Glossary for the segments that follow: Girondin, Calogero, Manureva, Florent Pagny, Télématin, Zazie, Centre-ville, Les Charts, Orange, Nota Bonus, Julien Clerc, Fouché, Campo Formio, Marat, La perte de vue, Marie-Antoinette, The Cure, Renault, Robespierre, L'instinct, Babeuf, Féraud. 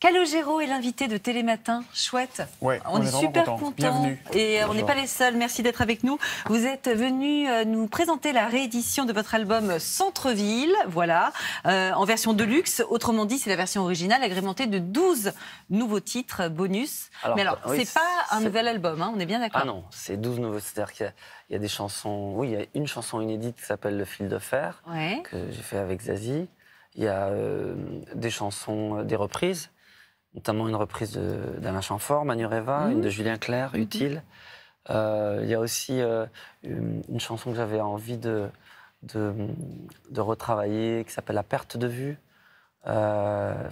Calogero est l'invité de Télématin, chouette. Ouais, on est super contents. Et bonjour. On n'est pas les seuls, merci d'être avec nous. Vous êtes venu nous présenter la réédition de votre album Centre-ville, voilà, en version de luxe. Autrement dit, c'est la version originale agrémentée de 12 nouveaux titres bonus. Alors, mais alors, oui, c'est pas un nouvel album, hein, on est bien d'accord. Ah non, c'est 12 nouveaux titres. C'est-à-dire qu'il y a des chansons... Oui, il y a une chanson inédite qui s'appelle Le fil de fer, ouais, que j'ai fait avec Zazie. Il y a des chansons, des reprises, notamment une reprise d'Alain Chamfort, Manureva, une de Julien Clerc, Utile. Il y a aussi une chanson que j'avais envie de retravailler, qui s'appelle La perte de vue. Et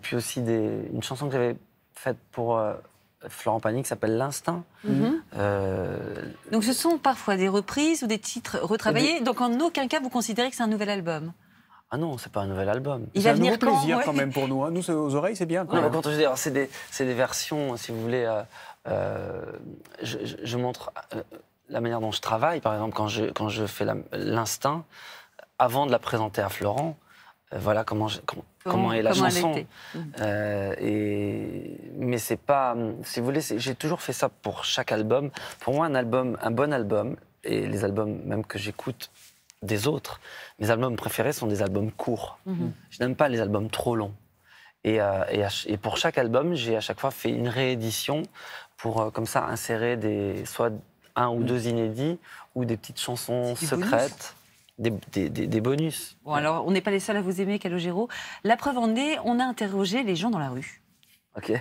puis aussi une chanson que j'avais faite pour Florent Pagny, qui s'appelle L'instinct. Donc ce sont parfois des reprises ou des titres retravaillés. Donc en aucun cas, vous considérez que c'est un nouvel album? Ah non, c'est pas un nouvel album. Il va venir quand? Plaisir quand même pour nous. Hein. Nous, aux oreilles, c'est bien. Non, quand je dis, c'est des versions, si vous voulez. Je montre la manière dont je travaille. Par exemple, quand je fais l'Instinct, avant de la présenter à Florent, voilà comment est la chanson. Mais c'est pas, si vous voulez, j'ai toujours fait ça pour chaque album. Pour moi, un bon album, et les albums même que j'écoute des autres. Mes albums préférés sont des albums courts. Je n'aime pas les albums trop longs. Et pour chaque album, j'ai à chaque fois fait une réédition pour comme ça insérer soit un ou deux inédits ou des petites chansons secrètes. Des bonus. Bon, alors, on n'est pas les seuls à vous aimer, Calogero. La preuve en est, on a interrogé les gens dans la rue. OK.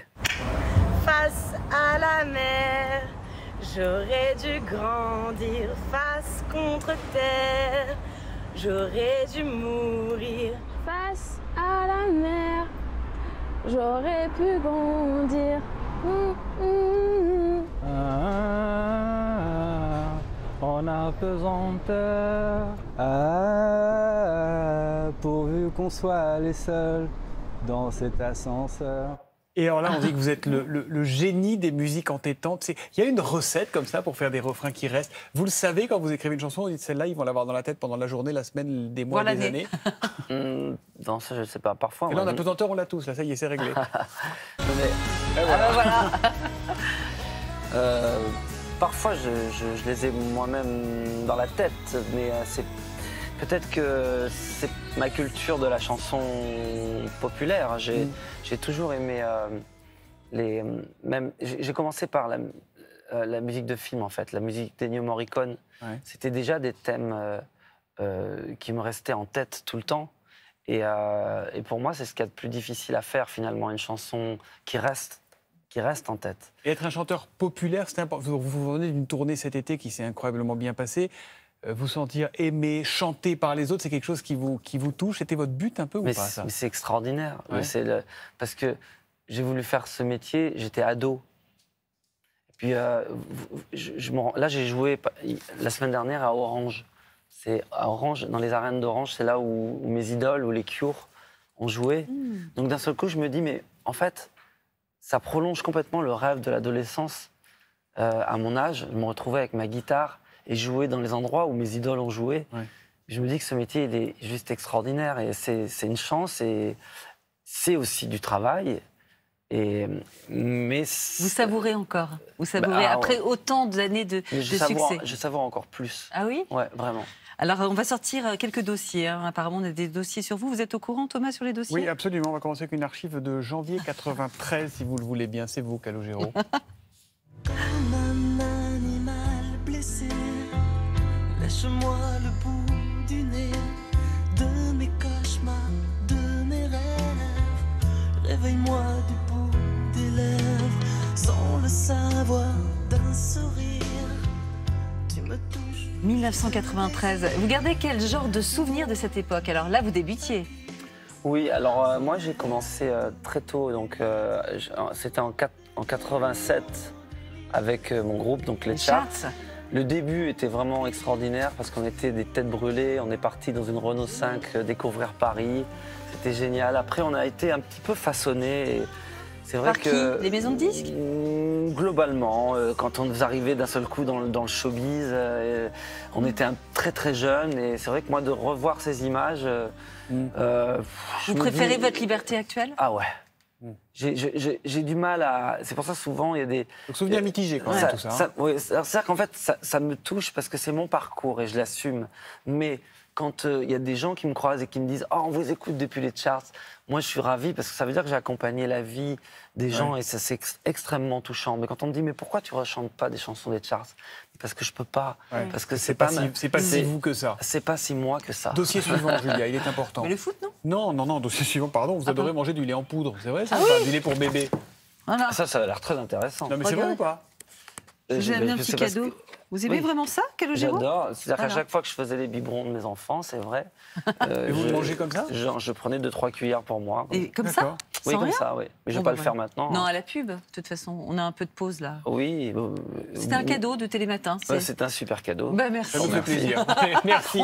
Face à la mer, j'aurais dû grandir face contre terre. J'aurais dû mourir face à la mer. J'aurais pu grandir. On a pesanteur. Pourvu qu'on soit les seuls dans cet ascenseur. Et alors là, on dit que vous êtes le génie des musiques entêtantes. Il y a une recette comme ça pour faire des refrains qui restent. Vous le savez, quand vous écrivez une chanson, vous dites celle-là, ils vont l'avoir dans la tête pendant la journée, la semaine, des mois, des années. Non, ça, je ne sais pas. Parfois. Et là, on a pesanteur, on l'a tous. Là, ça y est, c'est réglé. Et voilà. Parfois, je les ai moi-même dans la tête, mais c'est... Peut-être que c'est ma culture de la chanson populaire. J'ai toujours aimé J'ai commencé par la musique de film, en fait, la musique d'Ennio Morricone. Ouais. C'était déjà des thèmes qui me restaient en tête tout le temps. Et pour moi, c'est ce qu'il y a de plus difficile à faire, finalement, une chanson qui reste en tête. Et être un chanteur populaire, c'est important. Vous venez d'une tournée cet été qui s'est incroyablement bien passée. Vous sentir aimé, chanté par les autres, c'est quelque chose qui vous touche. C'était votre but un peu ou pas, ça? Mais c'est extraordinaire. Ouais. Parce que j'ai voulu faire ce métier, j'étais ado. Et puis là, j'ai joué la semaine dernière à Orange. Dans les arènes d'Orange, c'est là où mes idoles, où les Cure ont joué. Donc d'un seul coup, je me dis, mais en fait, ça prolonge complètement le rêve de l'adolescence. À mon âge, je me retrouvais avec ma guitare et jouer dans les endroits où mes idoles ont joué. Ouais. Je me dis que ce métier, il est juste extraordinaire. Et c'est une chance, et c'est aussi du travail. Mais vous savourez encore. Vous savourez après autant d'années de succès. Je savoure encore plus. Ah oui? Ouais, vraiment. Alors, on va sortir quelques dossiers. Hein. Apparemment, on a des dossiers sur vous. Vous êtes au courant, Thomas, sur les dossiers? Oui, absolument. On va commencer avec une archive de janvier 93, si vous le voulez bien. C'est vous, Calogero. Lâche-moi le bout du nez de mes cauchemars, de mes rêves. Réveille-moi du bout des lèvres, sans le savoir d'un sourire. Tu me touches. 1993. Vous gardez quel genre de souvenir de cette époque? Alors là, vous débutiez. Oui, alors moi, j'ai commencé très tôt. Donc c'était en 87 avec mon groupe, donc Les Charts. Le début était vraiment extraordinaire parce qu'on était des têtes brûlées, on est parti dans une Renault 5 découvrir Paris, c'était génial. Après, on a été un petit peu façonnés. C'est vrai que... Par qui? Les maisons de disques? Globalement, quand on arrivait d'un seul coup dans le showbiz, on était très très jeunes, et c'est vrai que moi, de revoir ces images... Vous préférez votre liberté actuelle? Ah ouais. J'ai du mal à... C'est pour ça souvent il y a des... Donc souvenirs mitigés quand même, tout ça. Oui, c'est-à-dire qu'en fait, ça me touche parce que c'est mon parcours et je l'assume. Mais quand il y a des gens qui me croisent et qui me disent « Oh, on vous écoute depuis les charts », moi je suis ravi parce que ça veut dire que j'ai accompagné la vie des gens et ça c'est extrêmement touchant. Mais quand on me dit « Mais pourquoi tu ne rechantes pas des chansons des charts ?» Parce que je ne peux pas. Parce que c'est pas si vous que ça. C'est pas si moi que ça. Dossier suivant, Julia, il est important. Mais le foot, non ? Non, non, non, dossier suivant, pardon, vous adorez manger du lait en poudre, c'est vrai, du lait pour bébé. Voilà. Ça a l'air très intéressant. Non mais c'est vrai ou pas ? J'ai amené un petit cadeau. Vous aimez vraiment ça, Calogero ? J'adore. C'est-à-dire qu'à chaque fois que je faisais les biberons de mes enfants, c'est vrai. Et vous le mangez comme ça ? Je prenais 2-3 cuillères pour moi. Et comme ça ? Oui, comme ça, oui. Mais je ne vais pas le faire maintenant. Non, à la pub, de toute façon. On a un peu de pause, là. Oui. C'est un cadeau de Télématin. C'est un super cadeau. Merci. Ça nous fait plaisir. Merci.